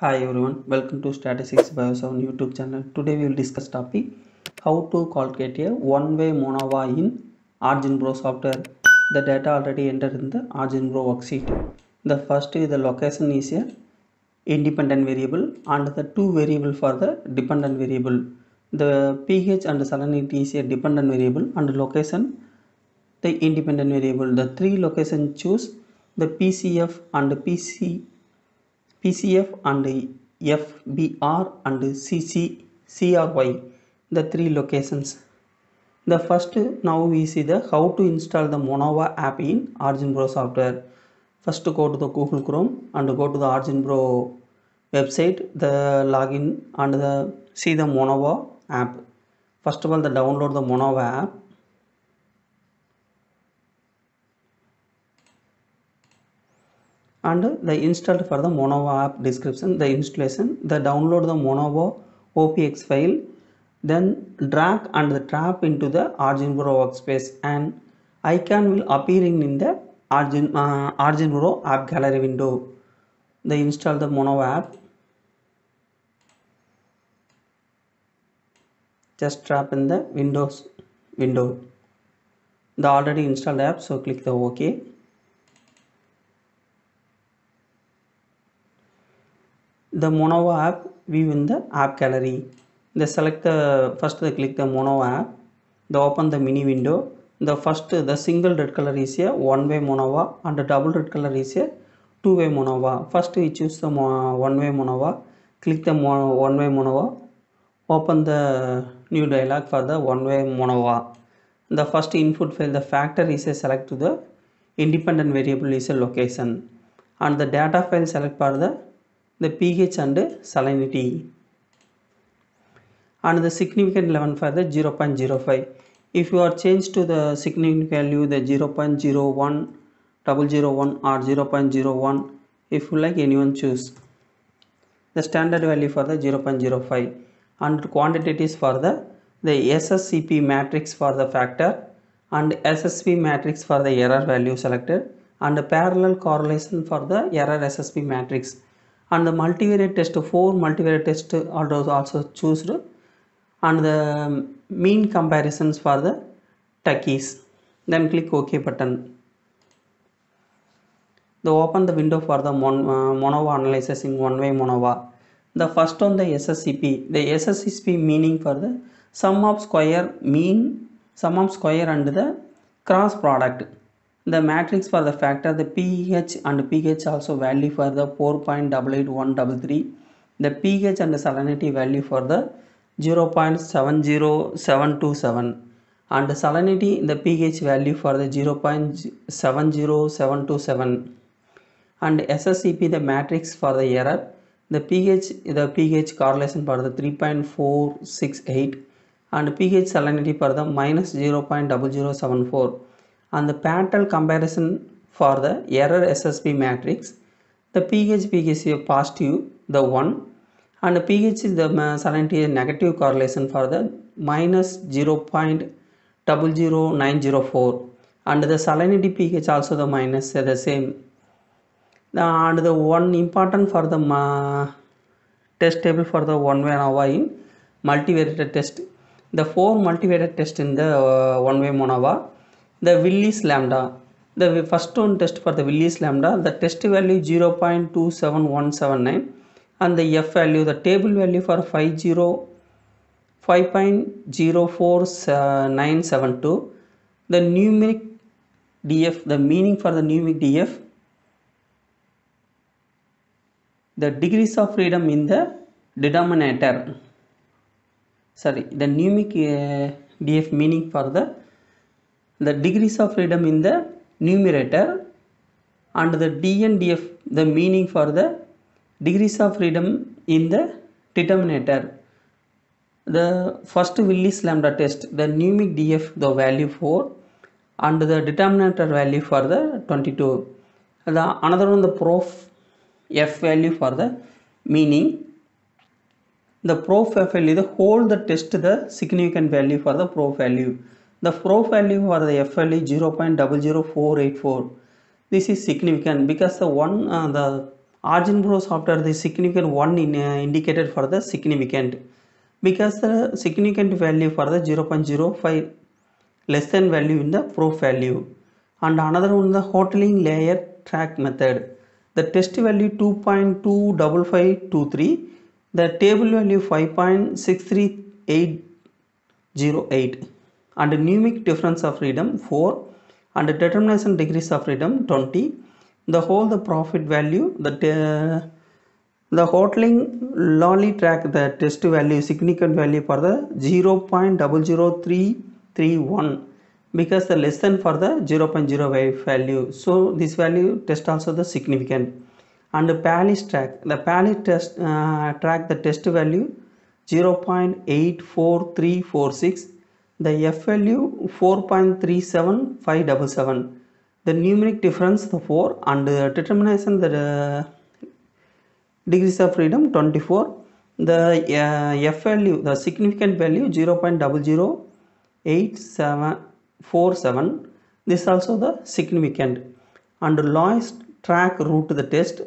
Hi everyone, welcome to Statistics Bio7 YouTube channel. Today we will discuss topic how to calculate a one-way MANOVA in OriginPro software. The data already entered in the OriginPro worksheet. The first is the location is a independent variable and the two variable for the dependent variable. The pH and salinity is a dependent variable and location the independent variable. The three location choose the PCF and PCF and FBR and CRY, the three locations. The first, now we see the how to install the MANOVA app in OriginPro software. First go to the Google Chrome and go to the OriginPro website, the login and the see the MANOVA app. First of all, the download the MANOVA app. And the installed for the MANOVA app description, the installation, the download the MANOVA opx file, then drag and the drop into the OriginPro workspace and icon will appearing in the OriginPro app gallery window. They install the MANOVA app, just drop in the Windows window, the already installed app, so click the OK. The MANOVA app view in the app gallery. They select the first, they click the MANOVA app. They open the mini window. The first, the single red color is a one-way MANOVA and the double red color is a two-way MANOVA. First we choose the one-way MANOVA. Click the one-way MANOVA. Open the new dialog for the one-way MANOVA. The first input field, the factor is a select to the independent variable is a location and the data file select for the pH and salinity and the significant 11 for the 0.05. if you are changed to the significant value the 0.01, 0.01 or 0.01, if you like anyone choose. The standard value for the 0.05 and quantities for the SSCP matrix for the factor and SSP matrix for the error value selected and the parallel correlation for the error SSP matrix. And the multivariate test, 4 multivariate test also choose, and the mean comparisons for the Tukey's. Then click OK button. They open the window for the MANOVA analysis in one-way MANOVA. The first one, the SSCP. The SSCP meaning for the sum of square mean, sum of square and the cross product. The matrix for the factor, the pH and pH also value for the 4.88133. The pH and the salinity value for the 0.70727 and the salinity, the pH value for the 0.70727 and SSCP, the matrix for the error, the pH correlation for the 3.468 and pH salinity for the minus 0.0074. And the parallel comparison for the error SSP matrix, the pH is a positive, the 1, and the pH is the salinity is negative correlation for the minus 0.00904 and the salinity pH also the minus the same. And the one important for the test table for the one-way MANOVA in multivariate test, the 4 multivariate test in the one-way MANOVA. The Wilk's lambda, the first one test for the Wilk's lambda, the test value 0.27179 and the F value, the table value for 5.04972. The numeric DF, the meaning for the numeric DF, the degrees of freedom in the denominator, sorry, the numeric DF meaning for the degrees of freedom in the numerator and the dndF, the meaning for the degrees of freedom in the denominator. The first Wilk's lambda test, the numeric DF the value 4 and the determinator value for the 22. The another one, the Prob F value for the meaning, the Prob F value, the whole the test the significant value for the Prob value. The Prob value for the F value 0.00484. This is significant because the one the OriginPro software, the significant one in indicated for the significant, because the significant value for the 0.05 less than value in the proof value, and another one the hoteling layer track method. The test value 2.25523, the table value 5.63808, and numeric difference of freedom 4, and determination degrees of freedom 20. The whole the profit value, the Hotelling-Lawley track, the test value significant value for the 0.00331, because the less than for the 0.05 value, so this value test also the significant. And the Pillai's track, the Pillai's test track, the test value 0.84346, the F value 4.37577, the numeric difference the 4, and the determination the degrees of freedom 24, the F value, the significant value 0.00847, this also the significant. And the lowest track route the test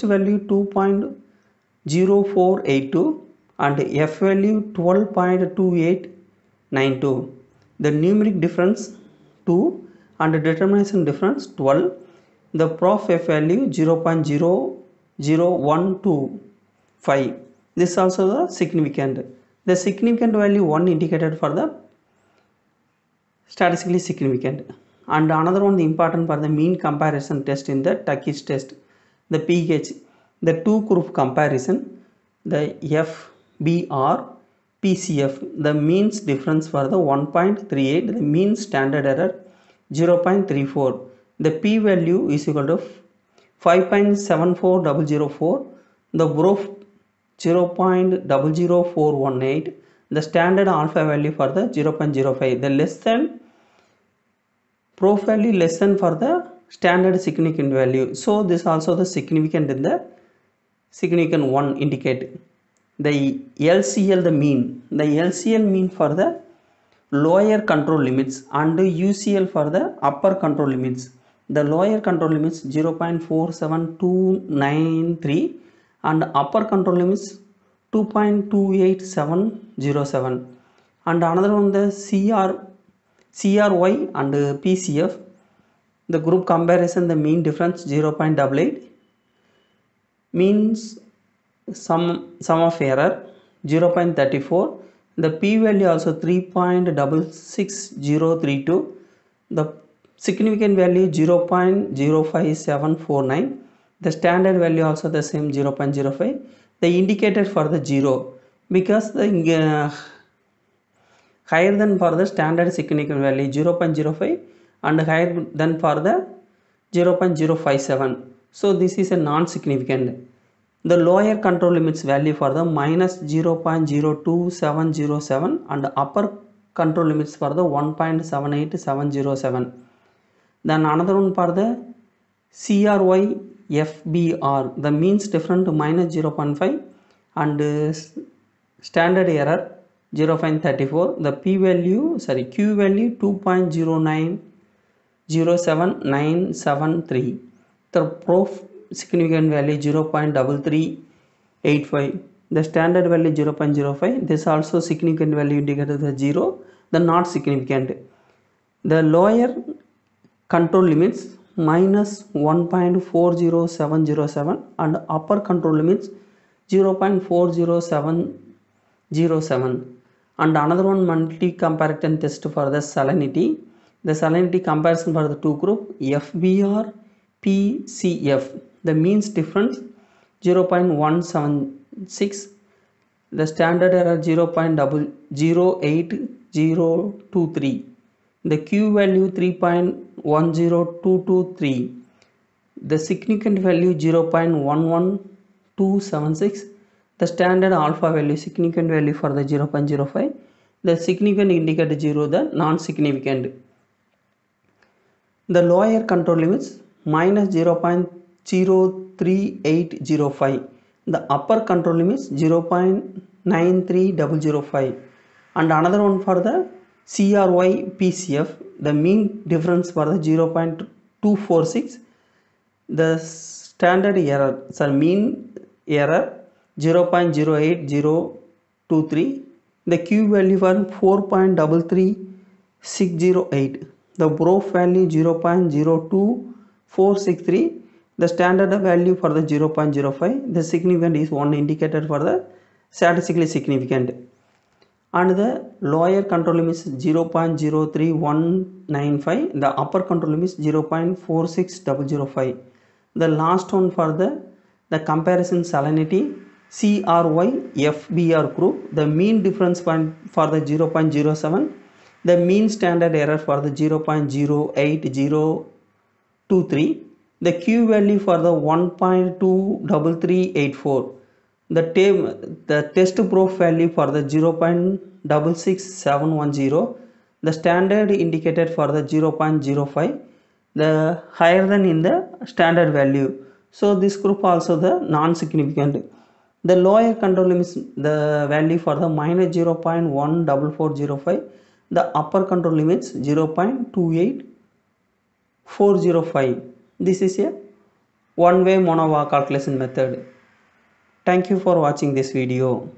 value 2.0482, and F value 12.2892, the numeric difference 2, and the determination difference 12, the Prob F value 0.00125, this also the significant. The significant value 1 indicated for the statistically significant. And another one the important for the mean comparison test in the Tukey's test, the pH, the two group comparison, the FBR PCF, the means difference for the 1.38, the mean standard error 0.34, the p value is equal to 5.74004, the proof 0.00418, the standard alpha value for the 0.05, the less than proof value less than for the standard significant value, so this also the significant in the significant 1 indicate. The LCL the mean, the LCL mean for the lower control limits, and the UCL for the upper control limits. The lower control limits 0.47293, and upper control limits 2.28707, and another one the CRY and PCF, the group comparison the mean difference 0.88, means sum of error 0.34, the p value also 3.66032, the significant value 0.05749, the standard value also the same 0.05, they indicated for the 0, because the higher than for the standard significant value 0.05, and higher than for the 0.057, so this is a non-significant. The lower control limits value for the minus 0.02707, and upper control limits for the 1.78707. Then another one for the CRY FBR, the means difference to minus 0.5, and standard error 0.34, the q value 2.0907973, the proof significant value 0.3385, the standard value 0.05, this also significant value indicated the 0, the not significant. The lower control limits minus 1.40707, and upper control limits 0.40707, and another one monthly comparison test for the salinity. The salinity comparison for the two group FBR PCF, the means difference 0.176, the standard error 0.08023, the q value 3.10223, the significant value 0.11276, the standard alpha value significant value for the 0.05, the significant indicator 0, the non-significant. The lower control limits minus 0.03805, the upper control limits 0.93005, and another one for the CRY PCF, the mean difference for the 0.246, the Standard error, sir, mean error 0.08023. The Q value was 4.33608. The Prob value 0.02463. The standard value for the 0.05. The significant is one indicated for the statistically significant. And the lower control limit is 0.03195. The upper control limit is 0.46005. The last one for the comparison salinity CRY FBR group. The mean difference point for the 0.07. The mean standard error for the 0.08023. The Q value for the 1.23384. The test Prob value for the 0.66710. The standard indicated for the 0.05. The higher than in the standard value. So this group also the non-significant. The lower control limit, the value for the minus 0.14405. The upper control limits 0.28405. This is a one-way MANOVA calculation method. Thank you for watching this video.